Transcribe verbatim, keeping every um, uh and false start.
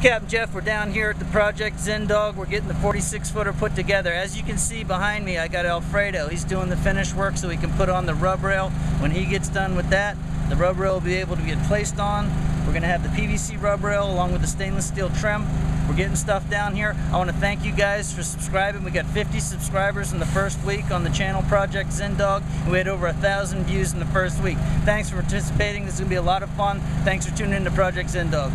Captain Jeff. We're down here at the Project Zinndog. We're getting the forty-six footer put together. As you can see behind me, I got Alfredo. He's doing the finish work so he can put on the rub rail. When he gets done with that, the rub rail will be able to get placed on. We're going to have the P V C rub rail along with the stainless steel trim. We're getting stuff down here. I want to thank you guys for subscribing. We got fifty subscribers in the first week on the channel Project Zinndog, and we had over a thousand views in the first week. Thanks for participating. This is going to be a lot of fun. Thanks for tuning in to Project Zinndog.